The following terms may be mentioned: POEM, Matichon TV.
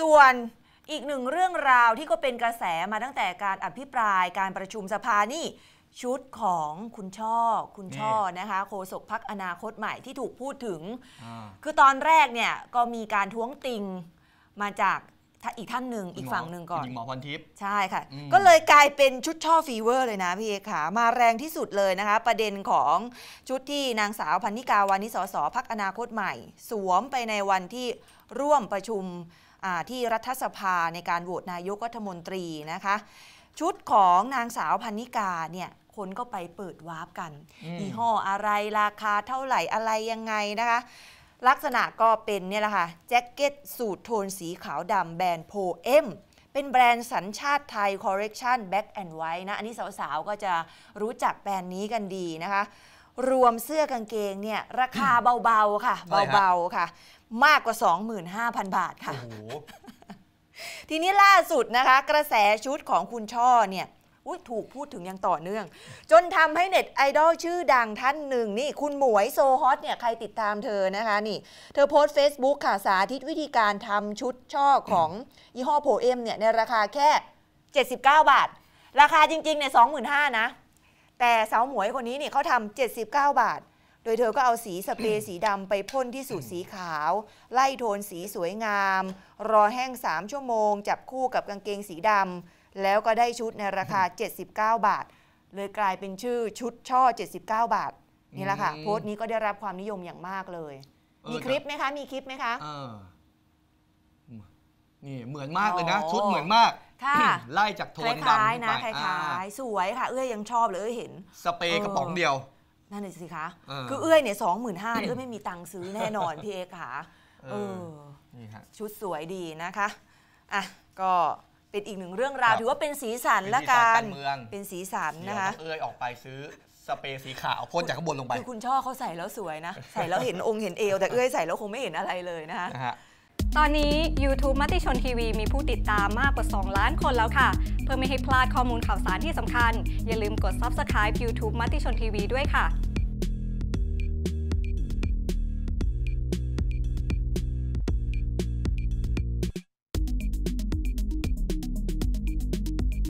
ส่วนอีกหนึ่งเรื่องราวที่ก็เป็นกระแสมาตั้งแต่การอภิปรายการประชุมสภานี่ชุดของคุณช่อนะคะโฆษกพรรคอนาคตใหม่ที่ถูกพูดถึงคือตอนแรกเนี่ยก็มีการท้วงติงมาจากอีกท่านหนึ่งอีกฝั่งหนึ่งก่อนหมอพรทิพย์ใช่ค่ะก็เลยกลายเป็นชุดช่อฟีเวอร์เลยนะพี่เอกขามาแรงที่สุดเลยนะคะประเด็นของชุดที่นางสาวพันนิกาวานิสสพรรคอนาคตใหม่สวมไปในวันที่ร่วมประชุมที่รัฐสภาในการโหวตนายกรัฐมนตรีนะคะชุดของนางสาวพันนิกาเนี่ยคนก็ไปเปิดวาร์ปกันยี่ห้ออะไรราคาเท่าไหร่อะไรยังไงนะคะลักษณะก็เป็นเนี่ยแหละค่ะแจ็คเก็ตสูทโทนสีขาวดำแบรนด์โพเอมเป็นแบรนด์สัญชาติไทยคอร์เรคชั่นแบ็กแอนด์ไวท์นะอันนี้สาวๆก็จะรู้จักแบรนด์นี้กันดีนะคะรวมเสื้อกางเกงเนี่ยราคาเบาๆค่ะเบาๆค่ะมากกว่า 25,000 บาทค่ะ ทีนี้ล่าสุดนะคะกระแสชุดของคุณช่อเนี่ยถูกพูดถึงอย่างต่อเนื่องจนทำให้เน็ตไอดอลชื่อดังท่านหนึ่งนี่คุณหมวยโซฮอตเนี่ยใครติดตามเธอนะคะนี่เธอโพสต์ Facebook ค่ะสาธิตวิธีการทำชุดช่อของยี่ห้อโพเอมเนี่ยในราคาแค่79บาทราคาจริงๆเนี่ย 25,000 นะแต่สาวหมวยคนนี้เนี่ยเขาทำ79บาทโดยเธอก็เอาสีสเปรย์สีดำไปพ่นที่สูทสีขาวไล่โทนสีสวยงามรอแห้ง3ชั่วโมงจับคู่กับกางเกงสีดำแล้วก็ได้ชุดในราคา79บาทเลยกลายเป็นชื่อชุดช่อ79บาทนี่แหละค่ะโพสต์นี้ก็ได้รับความนิยมอย่างมากเลยมีคลิปไหมคะนี่เหมือนมากเลยนะชุดเหมือนมากไล่จากโทนดำไปคล้ายๆสวยค่ะเอ้ยยังชอบเลยเห็นสเปรย์กระป๋องเดียวนั่นเลยสิคะคือเอื้อยเนี่ย 25,000 เอื้อยไม่มีตังค์ซื้อแน่นอน พี่เอกขาชุดสวยดีนะคะอ่ะก็เป็นอีกหนึ่งเรื่องราวถือว่าเป็นสีสันละกันเป็นสีสันนะคะเอื้อยออกไปซื้อสเปรย์สีขาวพ่นจากข้างบนลงไปคือคุณช่อเขาใส่แล้วสวยนะใส่แล้วเห็นองค์เห็นเอวแต่เอื้อยใส่แล้วคงไม่เห็นอะไรเลยนะคะตอนนี้ YouTube มติชนทีวีมีผู้ติดตามมากกว่า 2 ล้านคนแล้วค่ะเพื่อไม่ให้พลาดข้อมูลข่าวสารที่สำคัญอย่าลืมกด Subscribe YouTube มติชนทีวีด้วยค่ะ